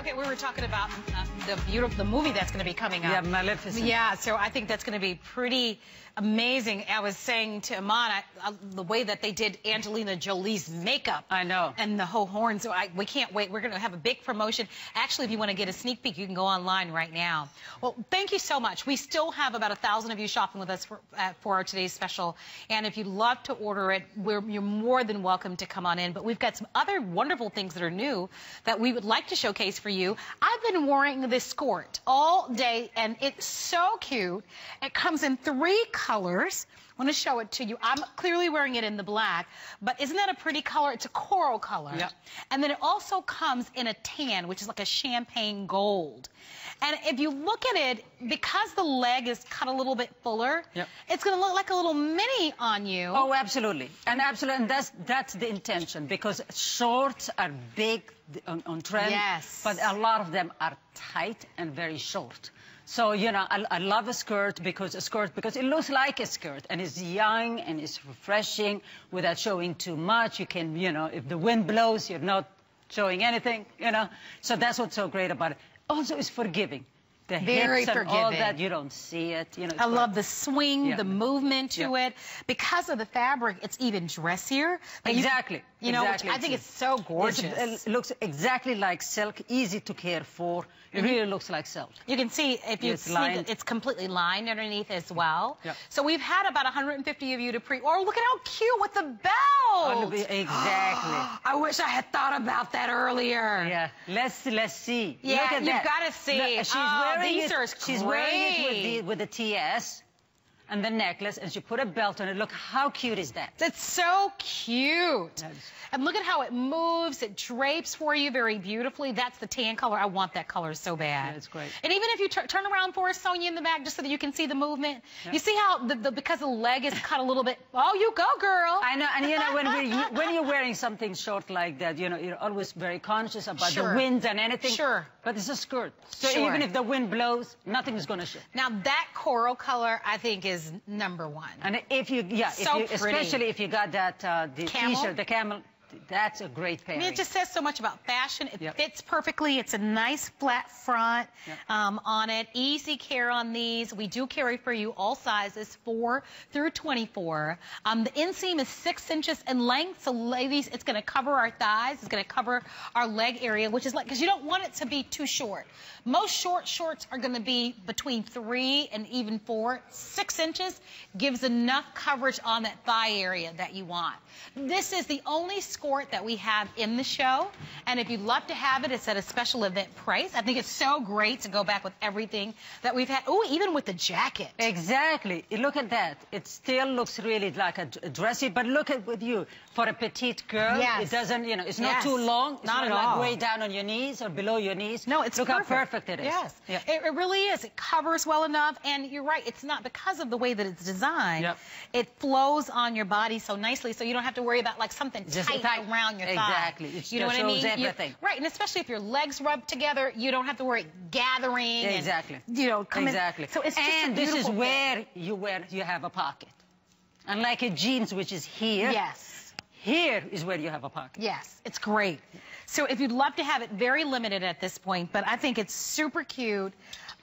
Okay, we were talking about the movie that's going to be coming up. Yeah, Maleficent. Yeah, so I think that's going to be pretty amazing. I was saying to Iman, the way that they did Angelina Jolie's makeup. I know. And the whole horn, so we can't wait. We're going to have a big promotion. Actually, if you want to get a sneak peek, you can go online right now. Well, thank you so much. We still have about 1,000 of you shopping with us for our today's special. And if you'd love to order it, you're more than welcome to come on in. But we've got some other wonderful things that are new that we would like to showcase for you. I've been wearing this skirt all day, and it's so cute. It comes in 3 colors. I want to show it to you. I'm clearly wearing it in the black, but isn't that a pretty color? It's a coral color. Yep. And then it also comes in a tan, which is like a champagne gold. And if you look at it, because the leg is cut a little bit fuller, yep, it's going to look like a little mini on you. Oh, absolutely. And absolutely, and that's the intention, because shorts are big on trend, yes, but a lot of them are tight and very short. So, you know, I love a skirt because it looks like a skirt, and it's young and it's refreshing without showing too much. You can, you know, if the wind blows, you're not showing anything, you know. So that's what's so great about it. Also, it's forgiving. The very hips and forgiving. All that, you don't see it. You know, I love the swing, yeah, the movement to, yeah, it. Because of the fabric, it's even dressier. Exactly. You know, exactly. I think it's so gorgeous. It's, it looks exactly like silk, easy to care for. It really looks like silk. You can see, if you see, it's completely lined underneath as well. Yep. So we've had about 150 of you to pre-order. Look at how cute with the belt. Exactly. I wish I had thought about that earlier. Yeah. Let's see. Yeah, look at that. You've got to see. Look, she's wearing it with the TS and the necklace, and she put a belt on it. Look, how cute is that? That's so cute. And look at how it moves. It drapes for you very beautifully. That's the tan color. I want that color so bad. Yeah, it's great. And even if you turn around for us, Sonia, in the back, just so that you can see the movement. Yeah. You see how, because the leg is cut a little bit. Oh, you go, girl. I know, and you know, when you're wearing something short like that, you know, you're always very conscious about, sure, the wind and anything. Sure. But it's a skirt. So, sure, even if the wind blows, nothing is going to shift. Now, that coral color, I think, is #1. And if you, yeah, so if you, especially if you got that, the T-shirt, the camel, that's a great pairing. I mean, it just says so much about fashion. It, yep, fits perfectly. It's a nice flat front, yep, on it. Easy care on these. We do carry for you all sizes, 4 through 24. The inseam is 6 inches in length. So, ladies, it's going to cover our thighs. It's going to cover our leg area, which is like, because you don't want it to be too short. Most shorts are going to be between 3 and even 4. 6 inches gives enough coverage on that thigh area that you want. This is the only skirt that we have in the show, and if you'd love to have it, it's at a special event price. I think it's so great to go back with everything that we've had. Oh, even with the jacket. Exactly. Look at that. It still looks really like a dressy, but look at with you. For a petite girl, yes, it doesn't, you know, it's not, yes, too long. It's not at like all. Way down on your knees or below your knees. No, it's look perfect. How perfect it is. Yes. Yeah. It really is. It covers well enough, and you're right. It's not, because of the way that it's designed, yep, it flows on your body so nicely, so you don't have to worry about like something just tight around your thigh. Exactly. It, you know what I mean? Everything. Right, and especially if your legs rub together, you don't have to worry gathering. Exactly. And, you know, coming. Exactly. So it's just, and this is where you wear. You have a pocket, unlike a jeans, which is here. Yes. Here is where you have a pocket. Yes, it's great. So if you'd love to have it, very limited at this point, but I think it's super cute.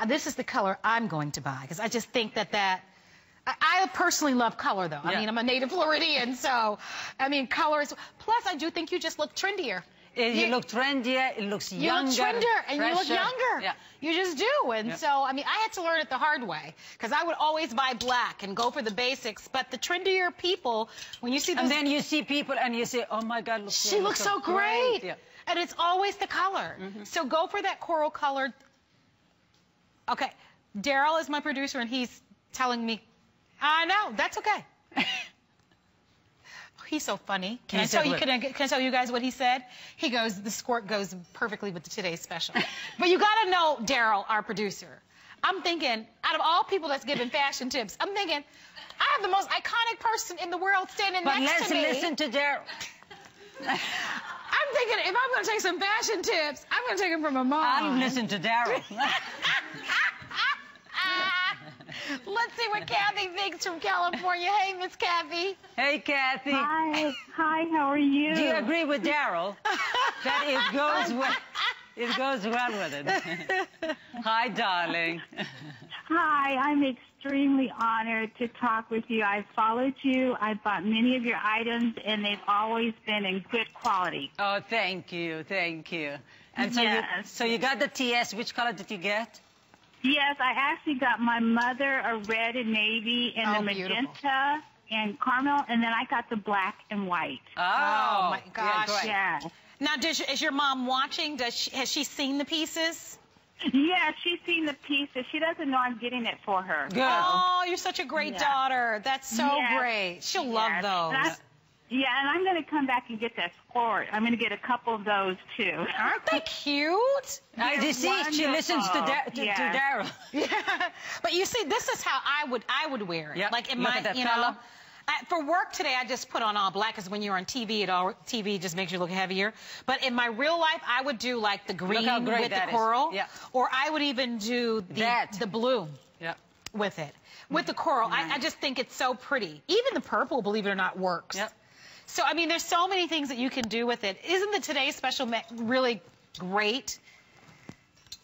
This is the color I'm going to buy, because I just think that I personally love color, though. Yeah. I mean, I'm a native Floridian, so, I mean, color is... Plus, I do think you just look trendier. You look trendier, it looks younger. You look trendier, and fresher. You look younger. Yeah. You just do. And, yeah, so, I mean, I had to learn it the hard way, because I would always buy black and go for the basics. But the trendier people, when you see those... And then you see people, and you say, oh, my God, look, she looks so great. Yeah. And it's always the color. Mm-hmm. So go for that coral colored... Okay, Darryl is my producer, and he's telling me... I know. That's okay. Oh, he's so funny. Can I tell you guys what he said? He goes, the skirt goes perfectly with today's special. But you got to know Darryl, our producer. I'm thinking, out of all people that's giving fashion tips, I'm thinking, I have the most iconic person in the world standing next to me. But listen to Darryl. I'm thinking, if I'm going to take some fashion tips, I'm going to take them from my mom. I'll listen to Darryl. Let's see what Kathy thinks from California. Hey, Miss Kathy. Hey, Kathy. Hi. Hi, how are you? Do you agree with Daryl that it goes with... It goes well with it. Hi, darling. Hi, I'm extremely honored to talk with you. I've followed you. I've bought many of your items, and they've always been in good quality. Oh, thank you. Thank you. And so, yes. So you got the TS. Which color did you get? Yes, I actually got my mother a red and navy and a magenta. Beautiful. And caramel, and then I got the black and white. Oh my gosh. Yeah. Now, is your mom watching? Has she seen the pieces? Yeah, she's seen the pieces. She doesn't know I'm getting it for her. Good. Oh, you're such a great daughter. That's so great. She'll love those. And I'm going to come back and get that sport. I'm going to get a couple of those, too. Aren't they cute? You see, she listens to Darryl. Yeah. But you see, this is how I would wear it. Yep. Like in my, you know, for work today, I just put on all black because when you're on TV, TV just makes you look heavier. But in my real life, I would do like the green with the coral. Yeah. Or I would even do the blue with it. With the coral. Yeah. I just think it's so pretty. Even the purple, believe it or not, works. Yep. So, I mean, there's so many things that you can do with it. Isn't the Today's Special really great?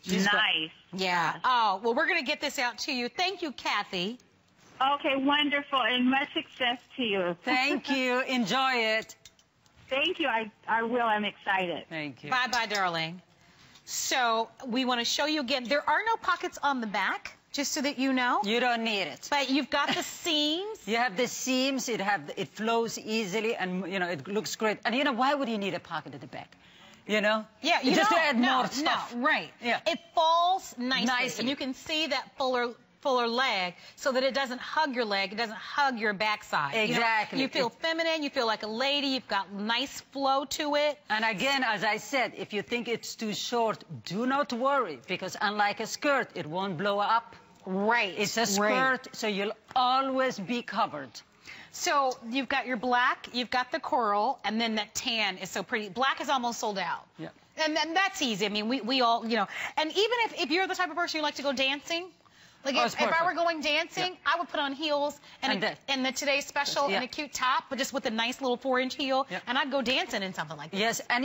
Nice. Yeah. Oh, well, we're going to get this out to you. Thank you, Kathy. Okay, wonderful, and much success to you. Thank you. Enjoy it. Thank you. I will. I'm excited. Thank you. Bye-bye, darling. So we want to show you again. There are no pockets on the back. Just so that you know. You don't need it. But you've got the seams. You have the seams. It flows easily, and you know it looks great. And you know why would you need a pocket at the back? You know. Yeah. You just to add more stuff. No, right. Yeah. It falls nicely, and you can see that fuller leg, so that it doesn't hug your leg. It doesn't hug your backside. Exactly. You know, you feel feminine. You feel like a lady. You've got nice flow to it. And again, as I said, if you think it's too short, do not worry, because unlike a skirt, it won't blow up. Right. It's a skirt, so you'll always be covered. So you've got your black, you've got the coral, and then that tan is so pretty. Black is almost sold out. Yeah. And then that's easy. I mean, we all, you know. And even if you're the type of person who like to go dancing, like if I were going dancing, I would put on heels and the Today's Special and a cute top, but just with a nice little 4-inch heel, and I'd go dancing in something like that. Yes, and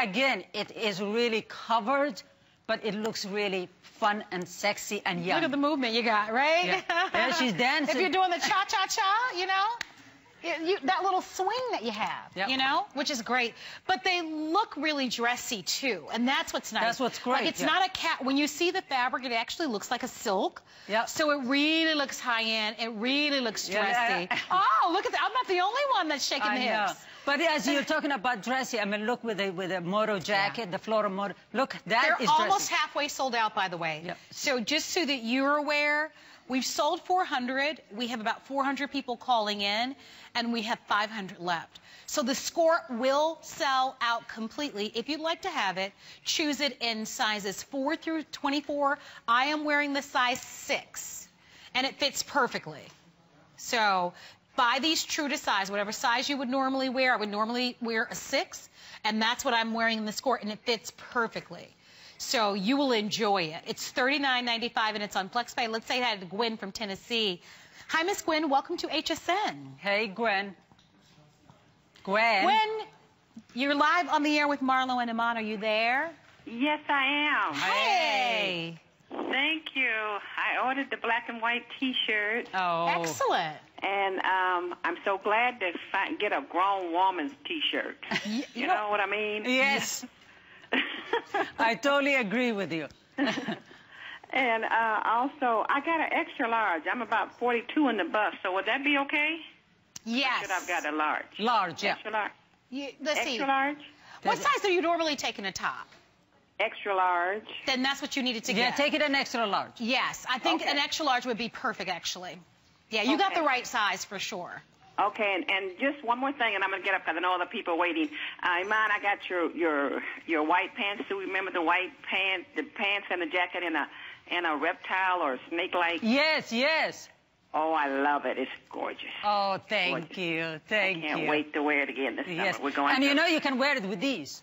again, it is really covered, but it looks really fun and sexy and young. Look at the movement you got, right? Yeah, she's dancing. If you're doing the cha-cha-cha, you know, that little swing that you have, you know, which is great. But they look really dressy, too, and that's what's nice. That's what's great. Like, it's not a cat. When you see the fabric, it actually looks like a silk. Yep. So it really looks high-end. It really looks dressy. Yeah. Oh, look at that. I'm not the only one that's shaking the hips. But as you're talking about dressy, I mean, look with the moto jacket, the floral moto. Look, they're almost dressy. Halfway sold out, by the way. Yep. So just so that you're aware, we've sold 400. We have about 400 people calling in, and we have 500 left. So the score will sell out completely. If you'd like to have it, choose it in sizes 4 through 24. I am wearing the size 6, and it fits perfectly. So buy these true to size, whatever size you would normally wear. I would normally wear a 6, and that's what I'm wearing in the skirt, and it fits perfectly. So you will enjoy it. It's $39.95, and it's on FlexPay. Let's say I had Gwen from Tennessee. Hi, Miss Gwen. Welcome to HSN. Hey, Gwen. Gwen, you're live on the air with Marlo and Iman. Are you there? Yes, I am. Hey. Thank you. I ordered the black and white T-shirt. Oh, excellent. And I'm so glad to get a grown woman's T-shirt. You know what I mean? Yes. I totally agree with you. And also, I got an extra large. I'm about 42 in the bus, so would that be okay? Yes. Or should I've got a large? Large, yeah. Extra large. Let's see. What size are you normally taking a top? Extra large. Then that's what you needed to get. Yeah, take it an extra large. Yes, I think an extra large would be perfect, actually. Yeah, you got the right size for sure. Okay, and just one more thing, and I'm going to get up because I know other people are waiting. Iman, I got your white pants. Do you remember the white pants, the pants and the jacket and a reptile or snake-like? Yes, yes. Oh, I love it. It's gorgeous. Oh, thank you. Thank you. I can't wait to wear it again this summer. We're going you know you can wear it with these.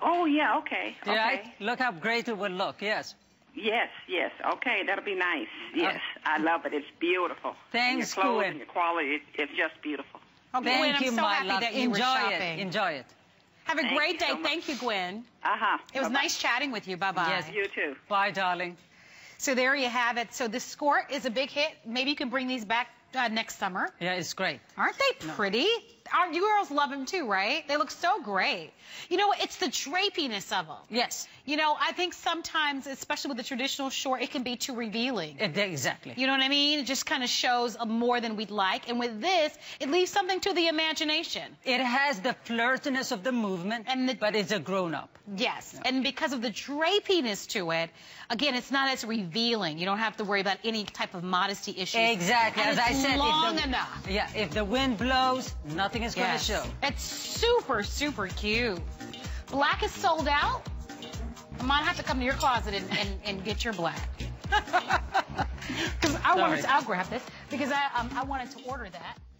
Oh yeah, okay. Right? Okay. Look how great it would look, yes. Okay, that'll be nice. Yes, I love it. It's beautiful. Thanks, Gwen. Your clothes and your quality, it's just beautiful. Okay, Gwen, I'm so happy that you were shopping. Enjoy it. Have a great day. Thank you, Gwen. It was nice chatting with you. Bye-bye. Yes, you too. Bye, darling. So there you have it. So this score is a big hit. Maybe you can bring these back next summer. Yeah, it's great. Aren't they pretty? You girls love them too, right? They look so great. You know, it's the drapiness of them. Yes. You know, I think sometimes, especially with the traditional short, it can be too revealing. Exactly. You know what I mean? It just kind of shows more than we'd like. And with this, it leaves something to the imagination. It has the flirtiness of the movement, and but it's a grown-up. Yes. No. And because of the drapiness to it, again, it's not as revealing. You don't have to worry about any type of modesty issues. Exactly. And as I said, long enough. Yeah, if the wind blows, nothing is going to show. It's super, super cute. Black is sold out. I might have to come to your closet and get your black. Because I wanted to, I'll grab this, because I wanted to order that.